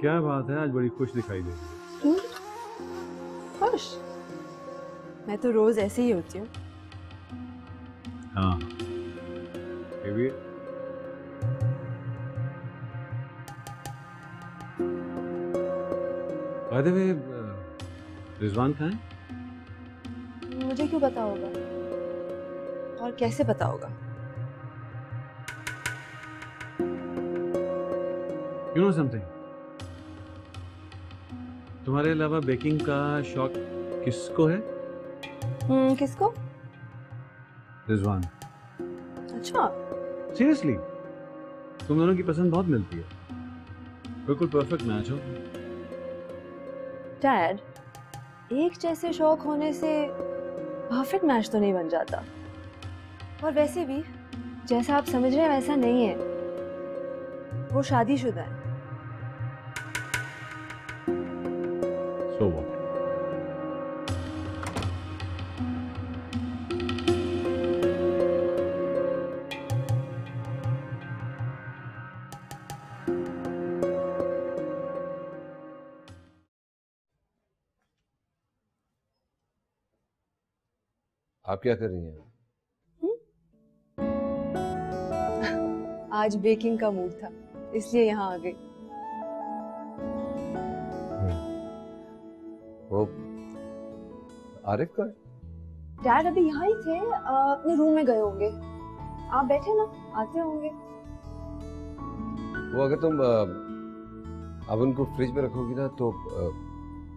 क्या बात है, आज बड़ी खुश दिखाई दे रही है। खुश? मैं तो रोज ऐसे ही होती हूँ। हाँ बाय द वे, रिजवान कहाँ है? मुझे क्यों पता होगा, और कैसे पता होगा? You know something? तुम्हारे अलावा बेकिंग का शौक किसको है? किसको? रिजवान। अच्छा। सीरियसली, तुम दोनों की पसंद बहुत मिलती है, बिल्कुल परफेक्ट मैच हो। डैड, एक जैसे शौक होने से परफेक्ट मैच तो नहीं बन जाता, और वैसे भी जैसा आप समझ रहे हैं वैसा नहीं है। वो शादीशुदा है। So what? आप क्या कर रही हैं? आज बेकिंग का मूड था, इसलिए यहाँ आ गई। वो आरिफ का है? डैड अभी यहाँ ही थे, अपने रूम में गए होंगे। आप बैठे ना, आते होंगे। वो अगर तुम अब उनको फ्रिज में रखोगी ना तो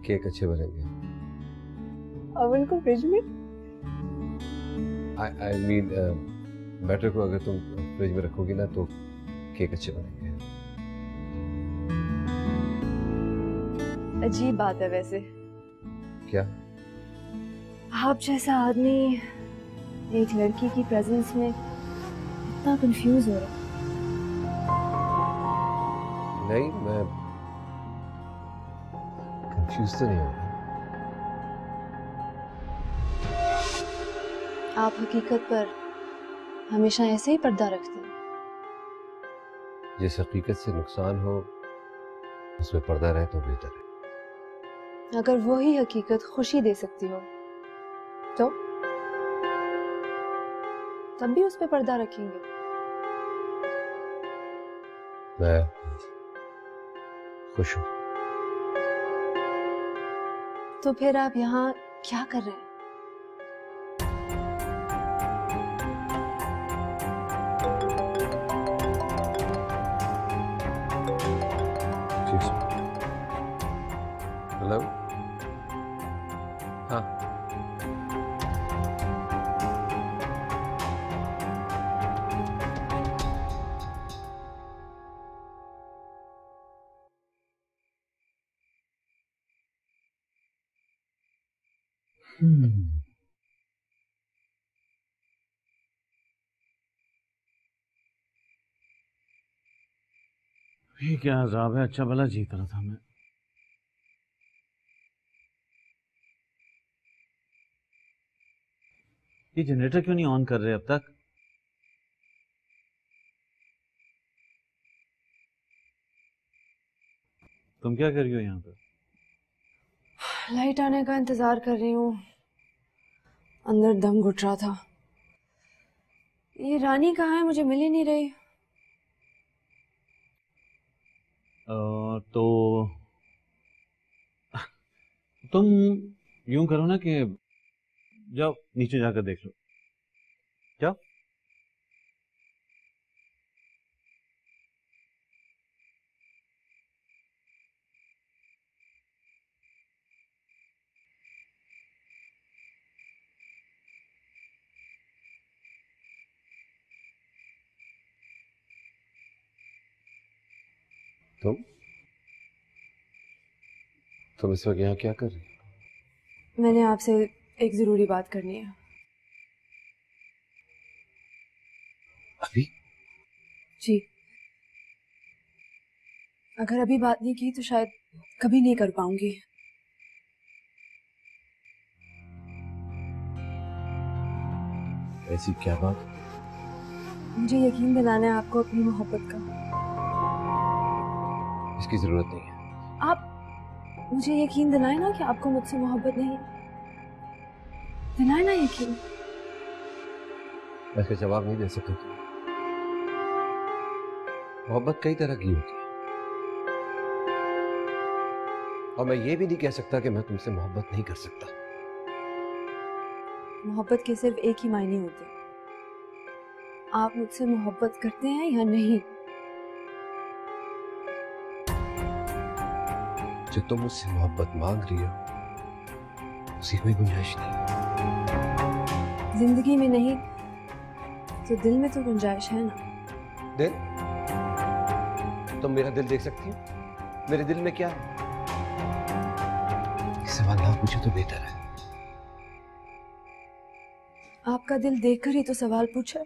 केक अच्छे बनेंगे। अब उनको फ्रिज में? I mean बैटर को अगर तुम फ्रिज में रखोगी ना तो केक अच्छे बनेंगे। अजीब बात है वैसे। क्या? आप जैसा आदमी एक लड़की की प्रेजेंस में इतना कंफ्यूज हो रहा। नहीं, मैं कंफ्यूज तो नहीं हूँ। आप हकीकत पर हमेशा ऐसे ही पर्दा रखते हैं। जिस हकीकत से नुकसान हो उसमें पर्दा रहे तो बेहतर है। अगर वो ही हकीकत खुशी दे सकती हो तो तब भी उस पर पर्दा रखेंगे। मैं खुश हूँ। तो फिर आप यहाँ क्या कर रहे हैं? ये क्या अज़ाब है, अच्छा भला जीत रहा था मैं। ये जनरेटर क्यों नहीं ऑन कर रहे अब तक? तुम क्या कर रही हो यहाँ पर? लाइट आने का इंतजार कर रही हूँ, अंदर दम घुट रहा था। ये रानी कहाँ है, मुझे मिल ही नहीं रही। तो तुम यूं करो ना कि जाओ नीचे जाकर देख लो। जाओ। तुम इस वक्त यहाँ क्या कर रही हो? मैंने आपसे एक जरूरी बात करनी है। अभी? जी, अगर अभी बात नहीं की तो शायद कभी नहीं कर पाऊंगी। ऐसी क्या बात? मुझे यकीन दिलाना है आपको अपनी मोहब्बत का। इसकी जरूरत नहीं है। मुझे यकीन दिलाए ना कि आपको मुझसे मोहब्बत नहीं, दिलाए ना यकीन। मैं इसका जवाब नहीं दे सकता। मोहब्बत कई तरह की होती है और मैं ये भी नहीं कह सकता कि मैं तुमसे मोहब्बत नहीं कर सकता। मोहब्बत के सिर्फ एक ही मायने होते हैं, आप मुझसे मोहब्बत करते हैं या नहीं। जो तुम मुझसे मोहब्बत मांग रही हो उसी कोई गुंजाइश नहीं। जिंदगी में नहीं तो दिल में तो गुंजाइश है ना। दिल? तुम मेरा दिल देख सकती हो? मेरे दिल में क्या है? सवाल ना पूछो तो बेहतर है। आपका दिल देखकर ही तो सवाल पूछा।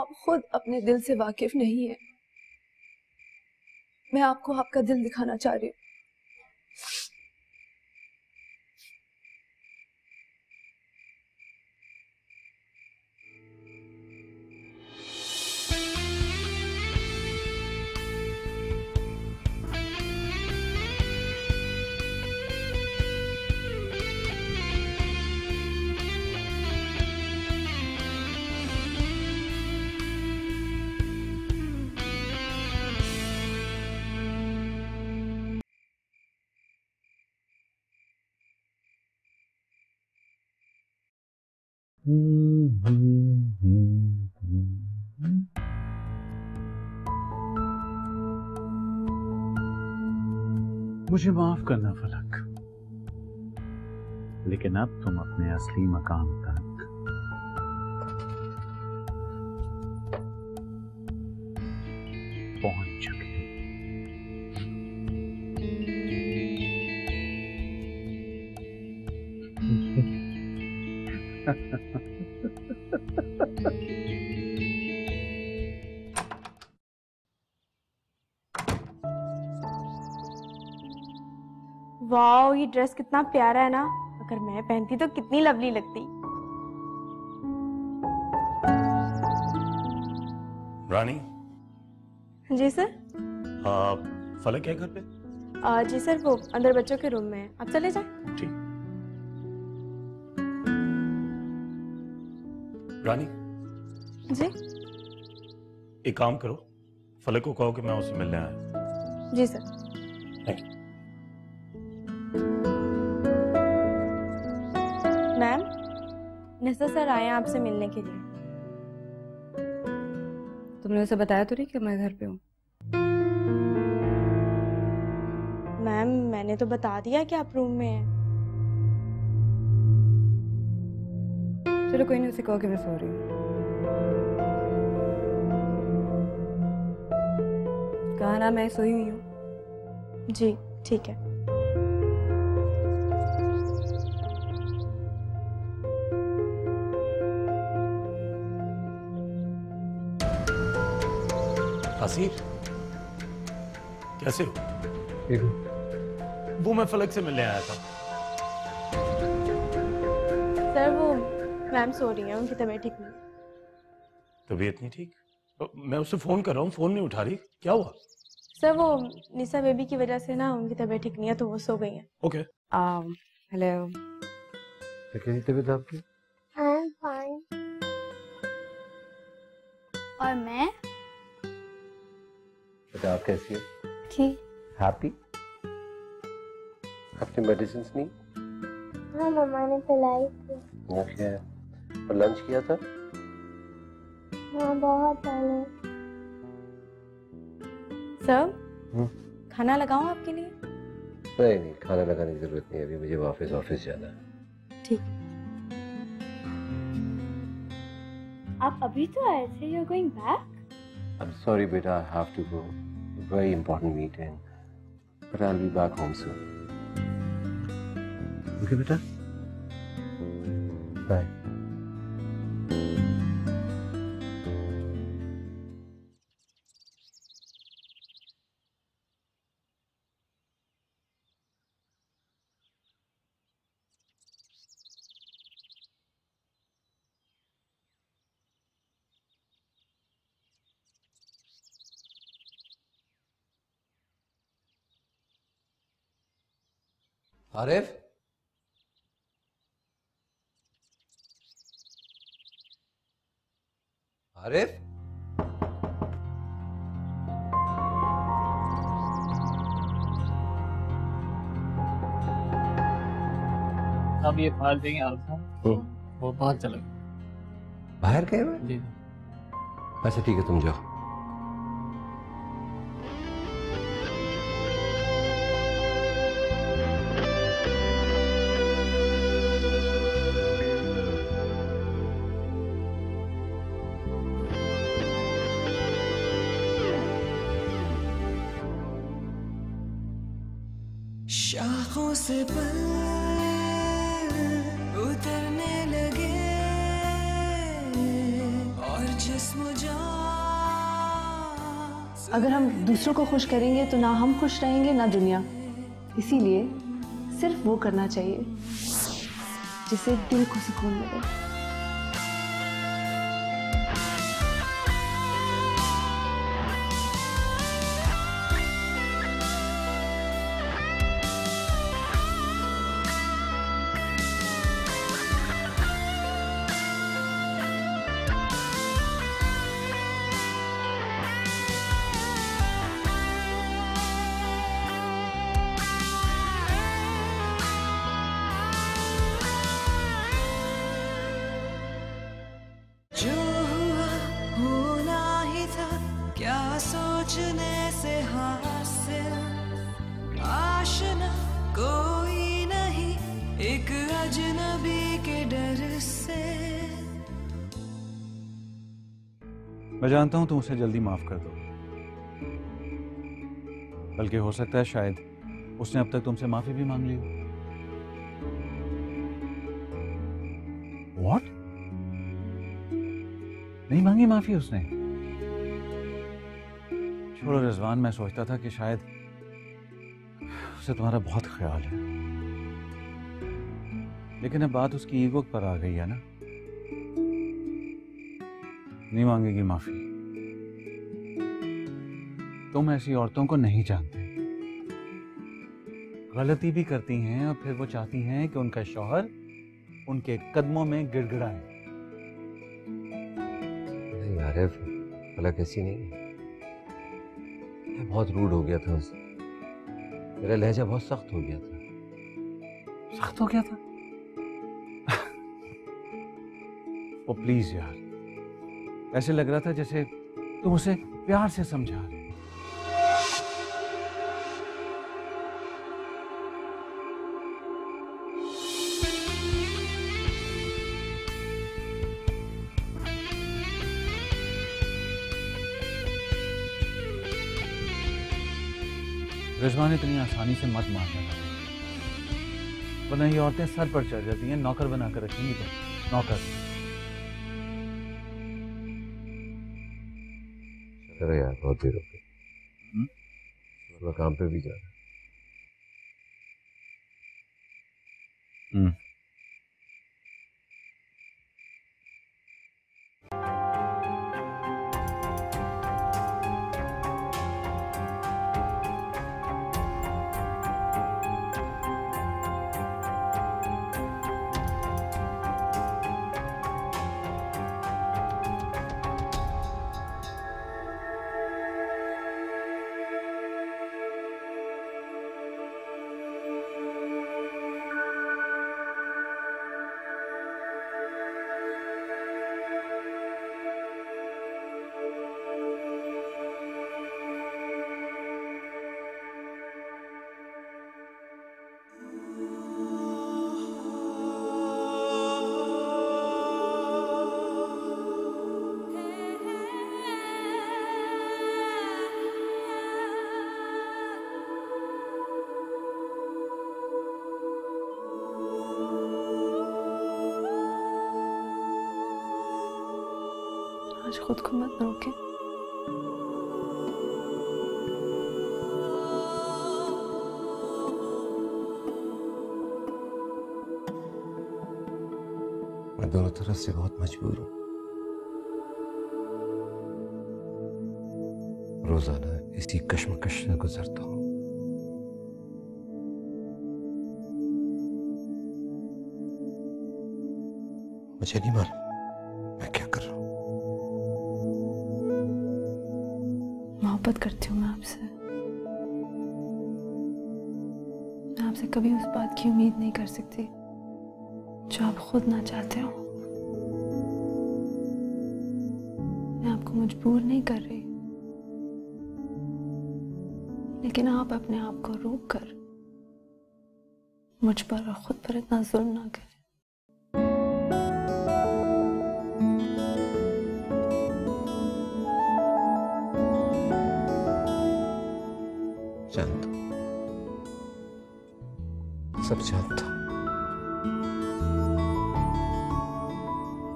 आप खुद अपने दिल से वाकिफ नहीं है। मैं आपको आपका दिल दिखाना चाह रही हूँ। मुझे माफ करना फलक, लेकिन अब तुम अपने असली मकाम तक पहुंच चुके वाओ, ये ड्रेस कितना प्यारा है ना। अगर मैं पहनती तो कितनी लवली लगती। रानी। जी सर। हाँ, फलक है घर पे? जी सर, वो अंदर बच्चों के रूम में है। आप चले जाएं। ठीक। रानी। जी। एक काम करो, फलक को कहो कि मैं उससे मिलने आया। जी sir. Thank you. Ma'am, Nisha sir आए हैं आपसे मिलने के लिए। तुमने उसे बताया तो नहीं कि मैं घर पे हूँ? मैम, मैंने तो बता दिया कि आप रूम में हैं। चलो कोई नहीं, उसे कहो कि मैं सो रही हूँ। कहा ना मैं सोई हुई हूँ। जी ठीक है। कैसे हो? वो मैं फलक से मिलने आया था। सर वो मैम सो रही हैं, उनकी तबीयत ठीक नहीं। तबीयत नहीं ठीक? मैं उससे फोन कर रहा हूँ, फोन नहीं उठा रही। क्या हुआ? सर वो निशा बेबी की वजह से ना उनकी तबीयत ठीक नहीं है तो वो सो गई हैं। ओके। हेलो। कैसी तबीयत आपकी? और मैं? तो आप कैसी हो? ठीक। हैप्पी? आपने मेडिसिन नहीं? हाँ, मम्मा ने पिलाई थी। ओके। और लंच किया था? हाँ, बहुत पहले। सर, खाना लगाऊं आपके लिए? नहीं नहीं, खाना लगाने की जरूरत नहीं है अभी, मुझे वापस ऑफिस जाना है। ठीक। आप अभी तो आए थे, you are going back? I'm sorry, but I have to go. A very important meeting, but I'll be back home soon. Okay, beta. Bye. Arif, Arif, अब ये फाइल देंगे वो बाहर चले गए, बाहर गए जी। अच्छा ठीक है, तुम जाओ। शाखों से पल उतरने लगे और जिस्म जान। अगर हम दूसरों को खुश करेंगे तो ना हम खुश रहेंगे ना दुनिया। इसीलिए सिर्फ वो करना चाहिए जिससे दिल को सुकून मिले। सोचने से हासिल आशना कोई नहीं, एक अजनबी के डर से। मैं जानता हूं तुम उसे जल्दी माफ कर दो, बल्कि हो सकता है शायद उसने अब तक तुमसे माफी भी मांग ली हो। What? नहीं मांगी माफी उसने? छोड़ो रिजवान, मैं सोचता था कि शायद उसे तुम्हारा बहुत ख्याल है, लेकिन अब बात उसकी ईगो पर आ गई है ना। नहीं मांगेगी माफी। तुम ऐसी औरतों को नहीं जानते, गलती भी करती हैं और फिर वो चाहती हैं कि उनका शौहर उनके कदमों में गिड़गिड़ाए। नहीं आरिफ, फलक ऐसी नहीं है। मैं बहुत रूड हो गया था उससे, मेरा लहजा बहुत सख्त हो गया था। सख्त हो गया था? वो प्लीज यार, ऐसे लग रहा था जैसे तुम उसे प्यार से समझा रहे। रिजवान, इतनी आसानी से मत मारने लगे, वरना ये औरतें सर पर चढ़ जाती हैं, नौकर बनाकर रखेंगी। तो नौकर अरे यार बहुत देर हो गई, मैं काम पे भी जा रहा हूं। खुद को मत रोके, मैं दोनों तरफ से बहुत मजबूर हूं। रोजाना इसी कश्मकश से गुजरता हूं। मुझे नहीं मालूम मैं क्या कर रहा हूँ। मोहब्बत करती हूँ मैं आपसे। मैं आपसे कभी उस बात की उम्मीद नहीं कर सकती जो आप खुद ना चाहते हो। मैं आपको मजबूर नहीं कर रही, लेकिन आप अपने आप को रोक कर मुझ पर और खुद पर इतना जुल्म ना करें। जानता हूं, सब जानता हूं,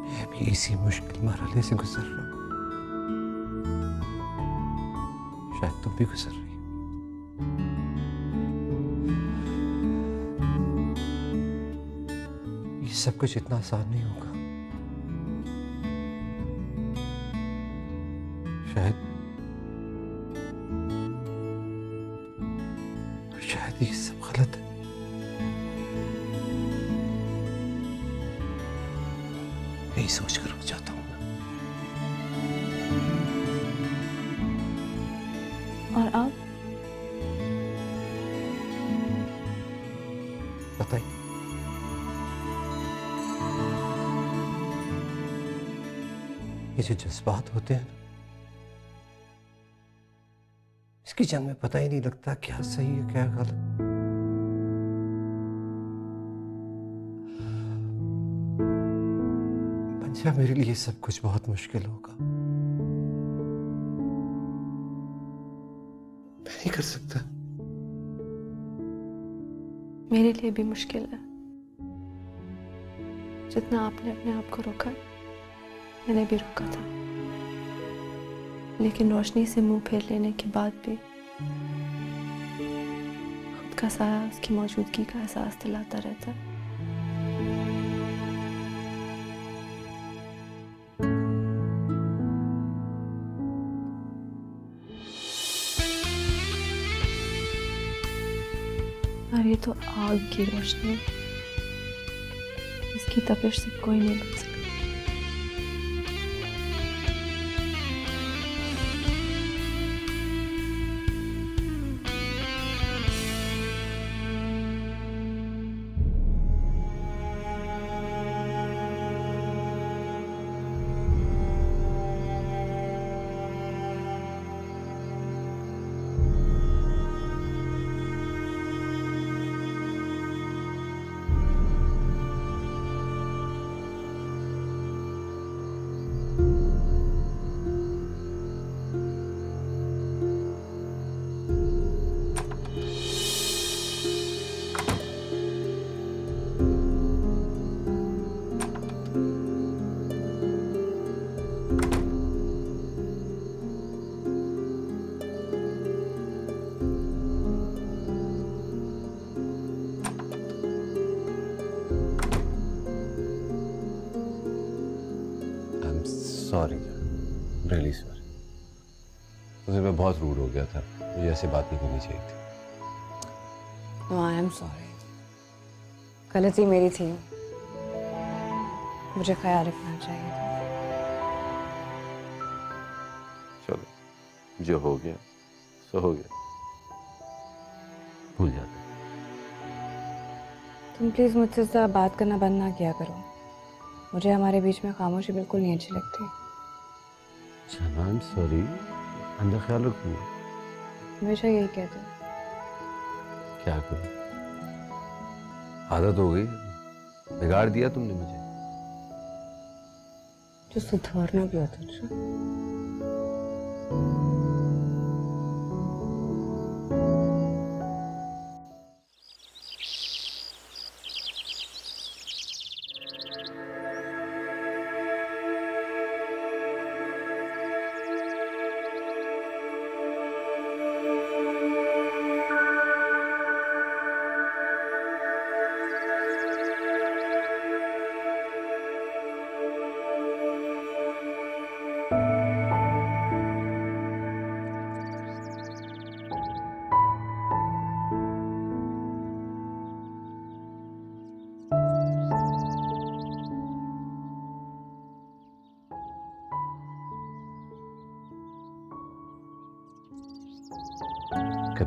मैं भी इसी मुश्किल मरहले से गुजर रहा हूं, शायद तुम भी गुजर रही हो। ये सब कुछ इतना आसान नहीं होगा, शायद ये सब गलत है। यही सोचकर हो जाता हूँ। और आप बताइए, ये जो जज्बात होते हैं इसकी जंग में पता ही नहीं लगता क्या सही है क्या गलत। मंशा, मेरे लिए सब कुछ बहुत मुश्किल होगा, मैं नहीं कर सकता। मेरे लिए भी मुश्किल है। जितना आपने अपने आप को रोका मैंने भी रोका था, लेकिन रोशनी से मुंह फेर लेने के बाद भी खुद का साया उसकी मौजूदगी का एहसास दिलाता रहता। और ये तो आग की रोशनी, इसकी तपिश से कोई नहीं बच सकता। सॉरी, रियली सॉरी, तुझे मैं बहुत रूड हो गया था, मुझे ऐसी बात नहीं करनी चाहिए थी। नो, आई एम सॉरी, गलती मेरी थी, मुझे ख्याल रखना चाहिए था। चलो, जो हो गया सो हो गया, भूल जाते। तुम प्लीज मुझसे ज़्यादा बात करना बंद ना किया करो, मुझे हमारे बीच में खामोशी बिल्कुल नहीं अच्छी लगती। सॉरी, अंदर ख्याल रखूंगा। हमेशा यही कहते हो। क्या करूं, आदत हो गई, बिगाड़ दिया तुमने मुझे। जो सुधारना भी आता था।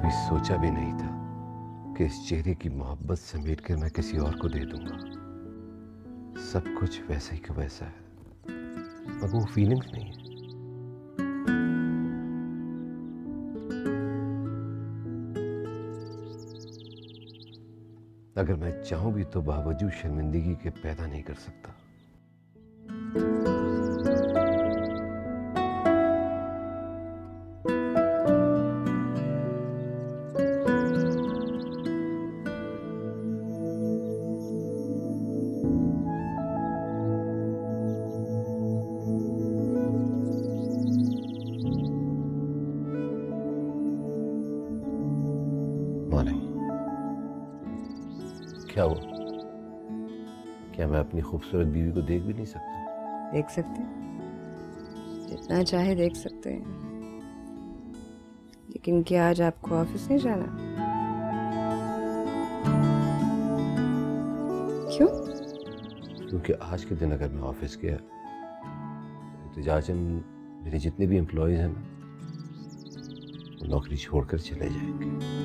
कभी सोचा भी नहीं था कि इस चेहरे की मोहब्बत समेट कर मैं किसी और को दे दूंगा। सब कुछ वैसा ही का वैसा है, मगर वो फीलिंग्स नहीं है। अगर मैं चाहूं भी तो बावजूद शर्मिंदगी के पैदा नहीं कर सकता। क्या हुआ? क्या मैं अपनी खूबसूरत बीवी को देख भी नहीं सकता? देख सकते, जितना चाहे देख सकते हैं, लेकिन क्या आज आपको ऑफिस नहीं जाना? क्यों? क्योंकि आज के दिन अगर मैं ऑफिस गया तो जाचन मेरे जितने भी एम्प्लॉयज हैं वो नौकरी छोड़कर चले जाएंगे।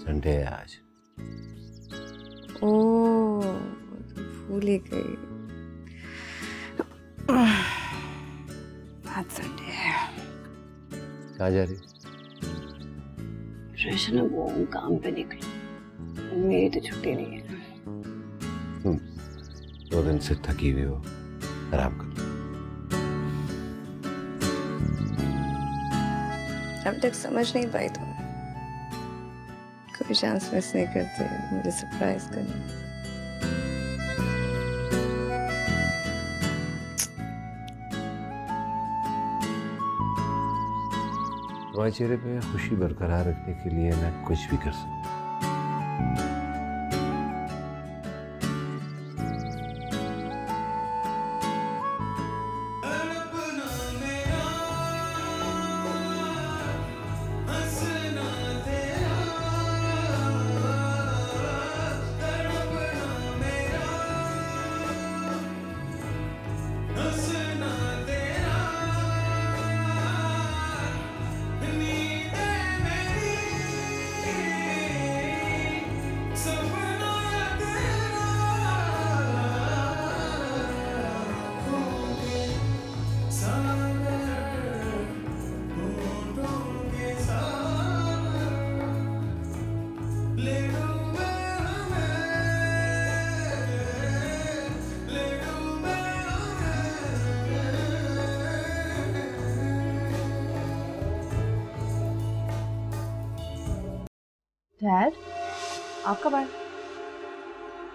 संडे है आज। ओह, तो भूल ही गई, आज संडे है। कहाँ जा रही? रेशना वो काम पे निकली, मेरी तो छुट्टी नहीं है। तुम 2 दिन से थकी हुई हो, आराम करो। अब तक समझ नहीं पाई तुम, कोई चांस मिस नहीं करते मुझे सरप्राइज करने। तुम्हारे चेहरे पे खुशी बरकरार रखने के लिए मैं कुछ भी कर सकता। डैड, आपका बैग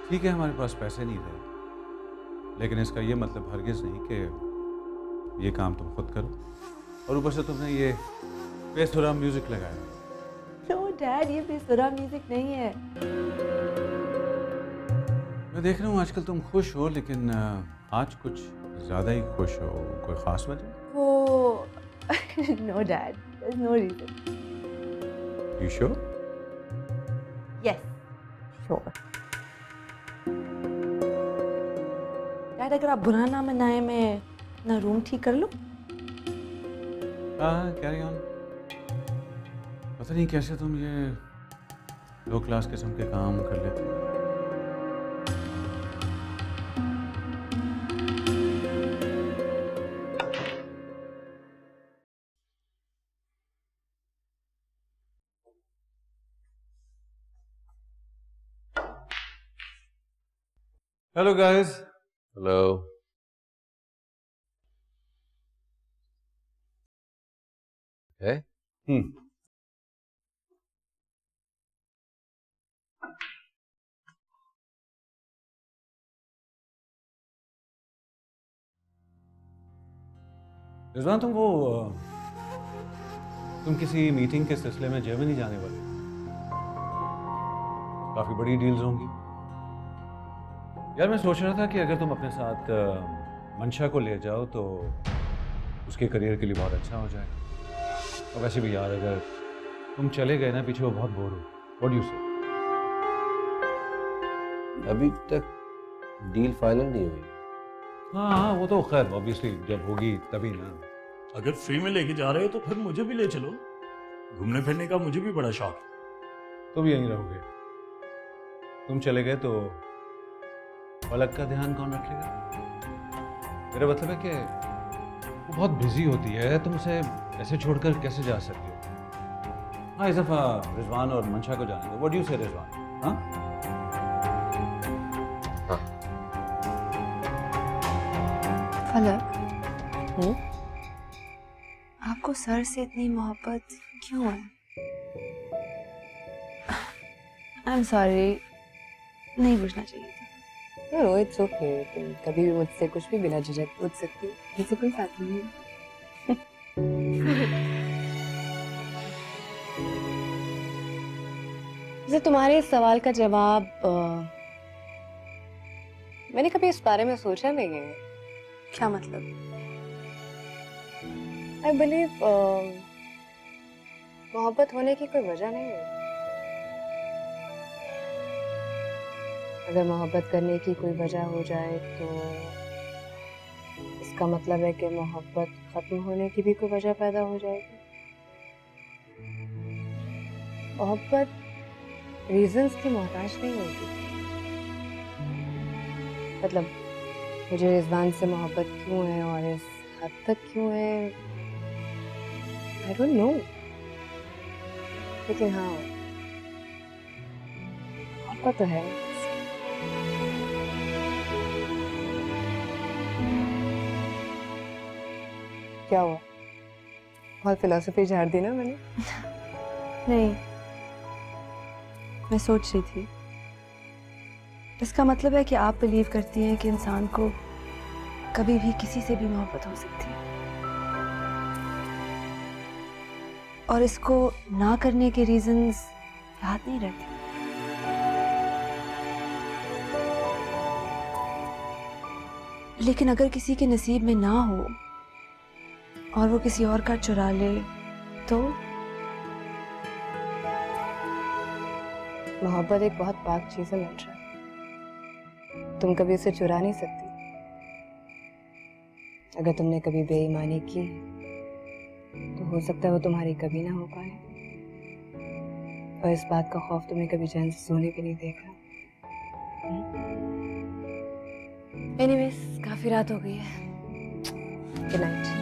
ठीक है, हमारे पास पैसे नहीं रहे, लेकिन इसका ये मतलब हरगिज़ नहीं कि ये काम तुम खुद करो। और ऊपर से तुमने ये बेसुरा म्यूजिक लगाया। नो डैड, ये बेसुरा म्यूजिक नहीं है। मैं देख रहा हूँ आजकल तुम खुश हो, लेकिन आज कुछ ज्यादा ही खुश हो, कोई खास वजह? वो no dad, there is no reason. You sure? Yes, sure. Dad, अगर आप बुरा ना मनाए, मैं अपना रूम ठीक कर लूं? हाँ, कैरी ऑन। पता नहीं कैसे तुम ये लो क्लास किस्म के काम कर लेते हो। Hello guys. हेलो। है? रिजवान, तुम किसी मीटिंग के सिलसिले में जर्मनी जाने वाले हो। काफी बड़ी डील्स होंगी यार। मैं सोच रहा था कि अगर तुम अपने साथ मंशा को ले जाओ तो उसके करियर के लिए बहुत अच्छा हो जाएगा। और वैसे भी यार, अगर तुम चले गए ना पीछे, वो बहुत बोर हो। व्हाट डू यू से? अभी तक डील फाइनल नहीं हुई। हाँ, वो तो खैर ऑब्वियसली जब होगी तभी ना। अगर फ्री में लेके जा रहे हो तो फिर मुझे भी ले चलो। घूमने फिरने का मुझे भी बड़ा शौक है। तुम यहीं रहोगे? तुम चले गए तो फलक का ध्यान कौन रखेगा? मेरा मतलब है कि वो बहुत बिजी होती है, तुम उसे ऐसे छोड़कर कैसे जा सकते हो? हाँ, इस दफा रिजवान और मंशा को जाने दो। व्हाट डू यू से रिजवान? हाँ फलक, आपको सर से इतनी मोहब्बत क्यों है? I'm sorry, नहीं पूछना चाहिए था। No, it's okay. तुम कभी भी मुझसे कुछ भी बिना झिझक पूछ सकती हो, मुझे कोई बात नहीं है। तुम्हारे इस सवाल का जवाब मैंने कभी इस बारे में सोचा नहीं है। क्या मतलब? आई बिलीव मोहब्बत होने की कोई वजह नहीं है। अगर मोहब्बत करने की कोई वजह हो जाए तो इसका मतलब है कि मोहब्बत खत्म होने की भी कोई वजह पैदा हो जाएगी। मोहब्बत रीजंस की मोहताज नहीं होती। मतलब मुझे रिजवान से मोहब्बत क्यों है और इस हद तक क्यों है, आई डोंट नो। लेकिन हाँ, आपका तो है। क्या हुआ, बहुत फिलॉसफी झाड़ दी ना मैंने? नहीं, मैं सोच रही थी। इसका मतलब है कि आप बिलीव करती हैं कि इंसान को कभी भी किसी से भी मोहब्बत हो सकती है और इसको ना करने के रीजंस याद नहीं रहते। लेकिन अगर किसी के नसीब में ना हो और वो किसी और का चुरा ले तो मोहब्बत एक बहुत पाक चीज है मंशा। तुम कभी उसे चुरा नहीं सकती। अगर तुमने कभी बेईमानी की तो हो सकता है वो तुम्हारी कभी ना हो पाए और इस बात का खौफ तुम्हें कभी चैन से सोने भी नहीं देखा। एनीवेज, काफी रात हो गई है। Good night.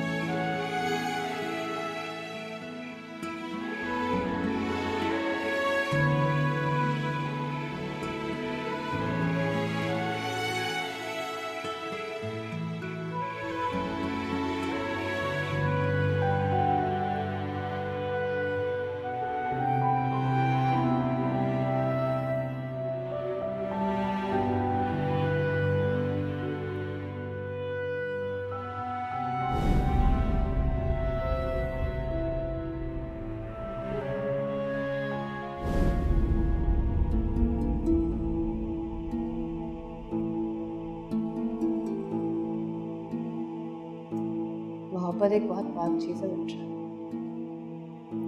मोहब्बत एक बहुत पाक चीज है मंशा।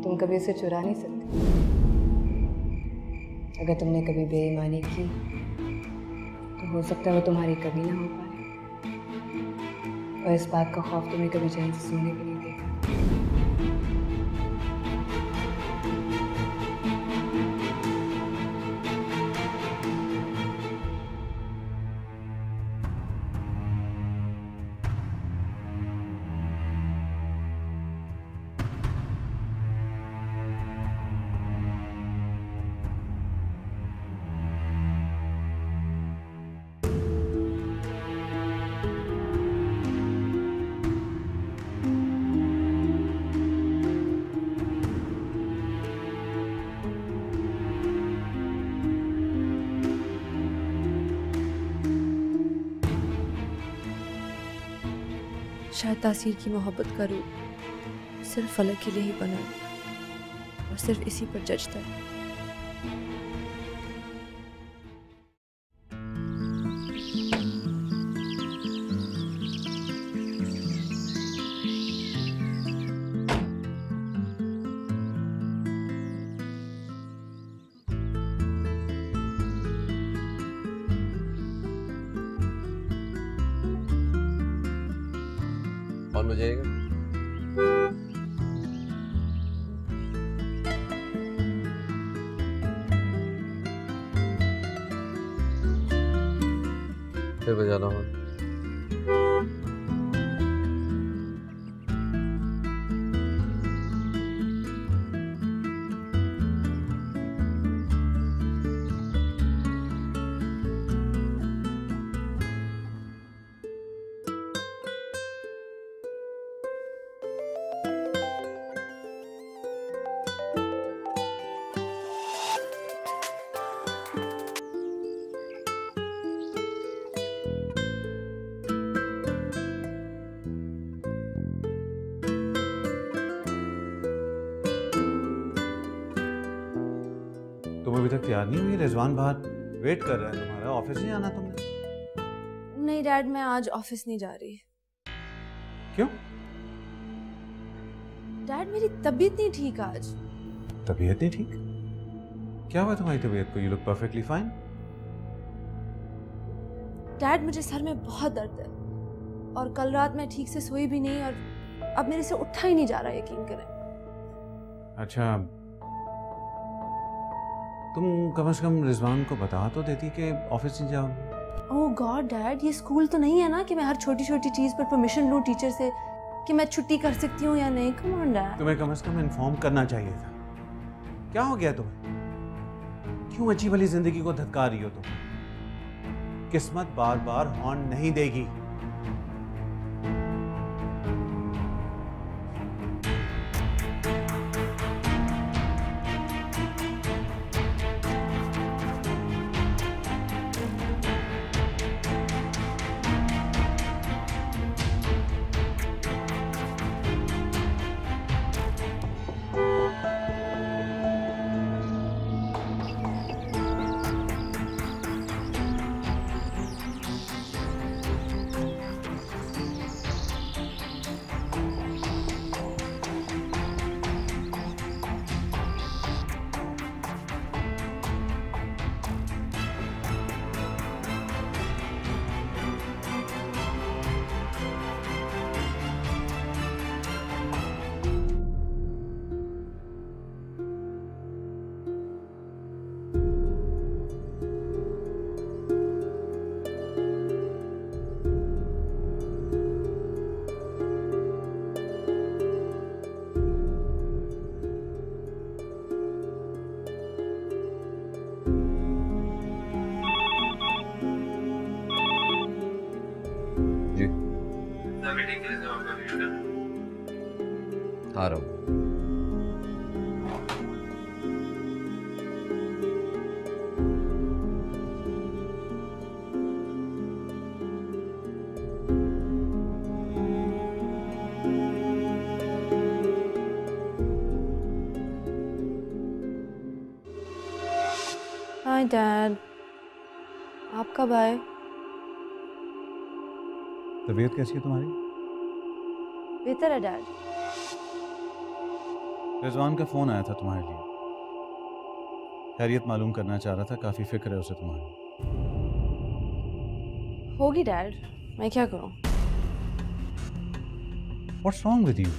तुम कभी उसे चुरा नहीं सकती। अगर तुमने कभी बेईमानी की तो हो सकता है वो तुम्हारी कभी ना हो पाए और इस बात का खौफ तुम्हें कभी चैन से सोने भी नहीं शायद तासीर की मोहब्बत का रूप सिर्फ फलक के लिए ही बना है और सिर्फ इसी पर जचता है। फिर बजा लो। अभी तक तैयार नहीं हुई? रिजवान बाहर वेट कर रहा है तुम्हारा। ऑफिस नहीं आना तुमने? नहीं डैड, मैं आज ऑफिस नहीं जा रही। क्यों? डैड मेरी तबीयत नहीं ठीक आज। तबीयत नहीं ठीक? क्या हुआ तुम्हारी तबीयत को? You look perfectly fine. Dad मुझे सर में बहुत दर्द है और कल रात मैं ठीक से सोई भी नहीं और अब मेरे से उठा ही नहीं जा रहा, यकीन करें। अच्छा तुम कम से कम रिजवान को बता तो देती कि ऑफिस नहीं जाओ। ओह गॉड डैड, ये स्कूल तो नहीं है ना कि मैं हर छोटी छोटी चीज पर परमिशन लूं टीचर से कि मैं छुट्टी कर सकती हूँ या नहीं। Come on dad. तुम्हें कम से कम इन्फॉर्म करना चाहिए था। क्या हो गया तुम्हें? क्यों अजीब वाली जिंदगी को धक्का रही हो तुम? किस्मत बार बार हॉर्न नहीं देगी। आ रहा हूँ। हाय डैड, आप कब आए? तबीयत कैसी है तुम्हारी? बेहतर है डैड। रिजवान का फोन आया था तुम्हारे लिए, खैरियत मालूम करना चाह रहा था, काफी फिक्र है उसे तुम्हारी। होगी डैड, मैं क्या करूं? What's wrong with you?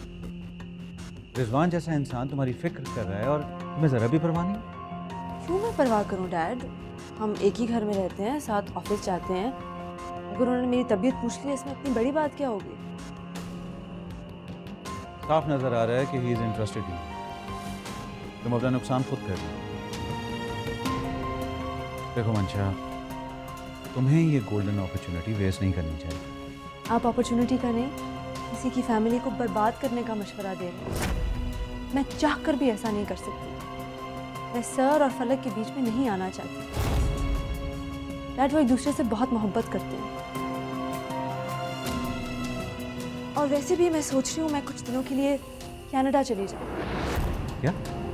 Rizwan जैसा इंसान तुम्हारी फिक्र कर रहा है और तुम्हें जरा भी परवाह नहीं। क्यों मैं परवाह करूं डैड? हम एक ही घर में रहते हैं, साथ ऑफिस जाते हैं। अगर उन्होंने मेरी तबीयत पूछ ली, इसमें इतनी बड़ी बात क्या होगी? साफ नजर आ रहा है कि ही इज इंटरेस्टेड यू। तुम अपना नुकसान खुद कर रहे। देखो मंशा, तुम्हें ये गोल्डन अपॉर्चुनिटी वेस्ट नहीं करनी चाहिए। आप अपॉर्चुनिटी का नहीं, किसी की फैमिली को बर्बाद करने का मशवरा दे रहे हैं। मैं चाह कर भी ऐसा नहीं कर सकती। मैं सर और फलक के बीच में नहीं आना चाहती। डैड वो एक दूसरे से बहुत मोहब्बत करते हैं और वैसे भी मैं सोच रही हूँ मैं कुछ दिनों के लिए कनाडा चली जाऊँ। क्या?